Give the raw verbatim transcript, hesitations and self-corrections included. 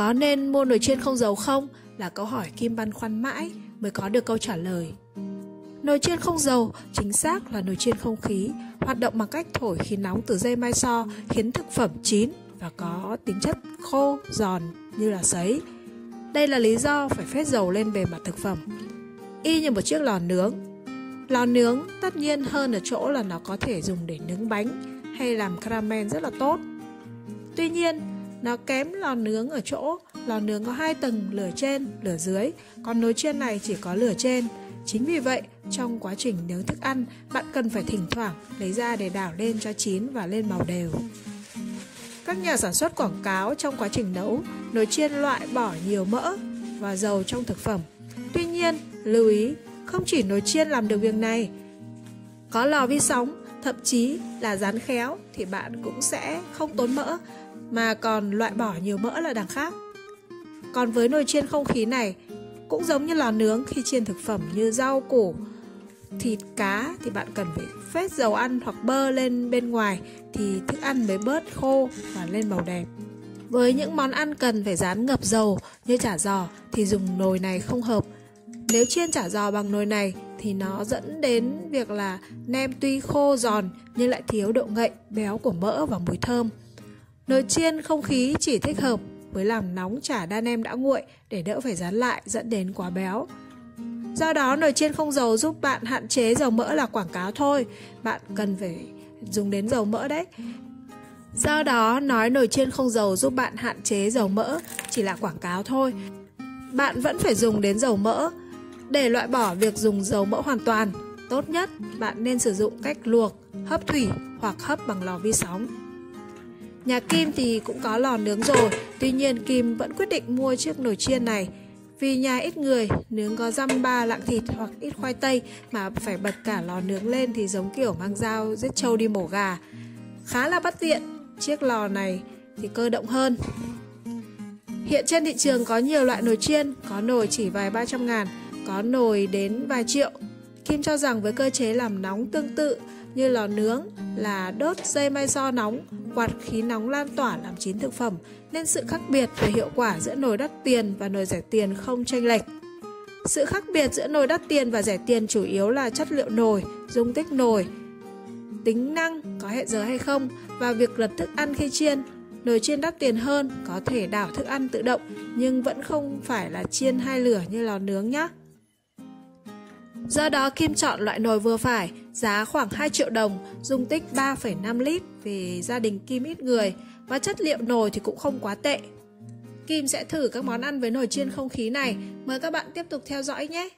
Có nên mua nồi chiên không dầu không? Là câu hỏi Kim băn khoăn mãi mới có được câu trả lời. Nồi chiên không dầu, chính xác là nồi chiên không khí, hoạt động bằng cách thổi khí nóng từ dây mai so khiến thực phẩm chín và có tính chất khô, giòn như là sấy. Đây là lý do phải phết dầu lên bề mặt thực phẩm, y như một chiếc lò nướng. Lò nướng tất nhiên hơn ở chỗ là nó có thể dùng để nướng bánh hay làm caramel rất là tốt. Tuy nhiên, nó kém lò nướng ở chỗ lò nướng có hai tầng, lửa trên, lửa dưới, còn nồi chiên này chỉ có lửa trên. Chính vì vậy, trong quá trình nướng thức ăn, bạn cần phải thỉnh thoảng lấy ra để đảo lên cho chín và lên màu đều. Các nhà sản xuất quảng cáo trong quá trình nấu, nồi chiên loại bỏ nhiều mỡ và dầu trong thực phẩm. Tuy nhiên, lưu ý, không chỉ nồi chiên làm được việc này. Có lò vi sóng, thậm chí là rán khéo thì bạn cũng sẽ không tốn mỡ, mà còn loại bỏ nhiều mỡ là đằng khác. Còn với nồi chiên không khí này, cũng giống như lò nướng, khi chiên thực phẩm như rau củ, thịt cá thì bạn cần phải phết dầu ăn hoặc bơ lên bên ngoài thì thức ăn mới bớt khô và lên màu đẹp. Với những món ăn cần phải rán ngập dầu như chả giò thì dùng nồi này không hợp. Nếu chiên chả giò bằng nồi này thì nó dẫn đến việc là nem tuy khô giòn nhưng lại thiếu độ ngậy, béo của mỡ và mùi thơm. Nồi chiên không khí chỉ thích hợp với làm nóng chả đa nem đã nguội để đỡ phải rán lại dẫn đến quá béo. Do đó nồi chiên không dầu giúp bạn hạn chế dầu mỡ là quảng cáo thôi, bạn cần phải dùng đến dầu mỡ đấy. Do đó nói nồi chiên không dầu giúp bạn hạn chế dầu mỡ chỉ là quảng cáo thôi, bạn vẫn phải dùng đến dầu mỡ. Để loại bỏ việc dùng dầu mỡ hoàn toàn, tốt nhất bạn nên sử dụng cách luộc, hấp thủy hoặc hấp bằng lò vi sóng. Nhà Kim thì cũng có lò nướng rồi, tuy nhiên Kim vẫn quyết định mua chiếc nồi chiên này. Vì nhà ít người, nướng có dăm ba lạng thịt hoặc ít khoai tây mà phải bật cả lò nướng lên thì giống kiểu mang dao giết trâu đi mổ gà. Khá là bất tiện, chiếc lò này thì cơ động hơn. Hiện trên thị trường có nhiều loại nồi chiên, có nồi chỉ vài ba trăm ngàn, có nồi đến vài triệu. Kim cho rằng với cơ chế làm nóng tương tự như lò nướng là đốt dây mai so nóng, quạt khí nóng lan tỏa làm chín thực phẩm, nên sự khác biệt về hiệu quả giữa nồi đắt tiền và nồi rẻ tiền không chênh lệch. Sự khác biệt giữa nồi đắt tiền và rẻ tiền chủ yếu là chất liệu nồi, dung tích nồi, tính năng có hẹn giờ hay không và việc lật thức ăn khi chiên. Nồi chiên đắt tiền hơn có thể đảo thức ăn tự động nhưng vẫn không phải là chiên hai lửa như lò nướng nhé. Do đó Kim chọn loại nồi vừa phải, giá khoảng hai triệu đồng, dung tích ba phẩy năm lít vì gia đình Kim ít người và chất liệu nồi thì cũng không quá tệ. Kim sẽ thử các món ăn với nồi chiên không khí này, mời các bạn tiếp tục theo dõi nhé!